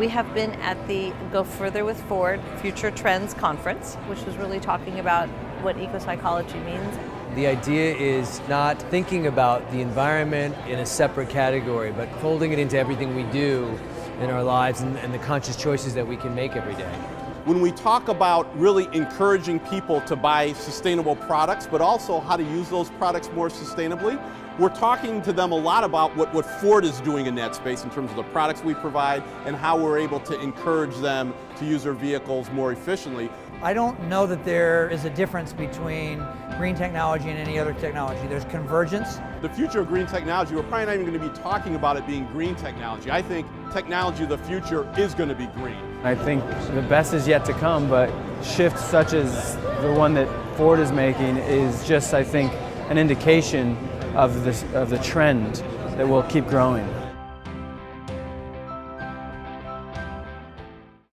We have been at the Go Further with Ford Future Trends conference, which was really talking about what eco psychology means. The idea is not thinking about the environment in a separate category, but folding it into everything we do in our lives and the conscious choices that we can make every day. When we talk about really encouraging people to buy sustainable products, but also how to use those products more sustainably, we're talking to them a lot about what Ford is doing in that space in terms of the products we provide and how we're able to encourage them to use their vehicles more efficiently. I don't know that there is a difference between green technology and any other technology. There's convergence. The future of green technology, we're probably not even going to be talking about it being green technology. I think technology of the future is going to be green. I think the best is yet to come, but shifts such as the one that Ford is making is just, I think, an indication of the trend that will keep growing.